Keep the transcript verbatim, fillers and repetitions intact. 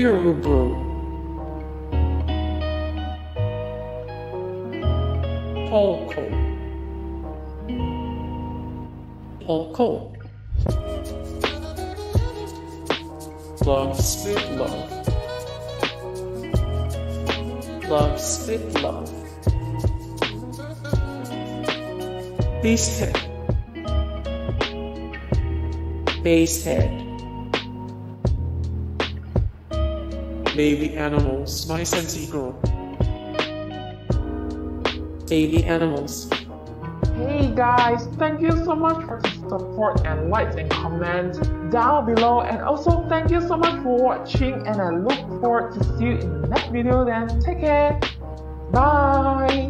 Pere Ubu, Paula Cole, Paula Cole, Love Spit Love, Love Spit Love, Basehead, Basehead, Baby Animals, My Sensi Girl. Baby Animals. Hey guys, thank you so much for the support and likes and comments down below, and also thank you so much for watching, and I look forward to see you in the next video. Then take care. Bye.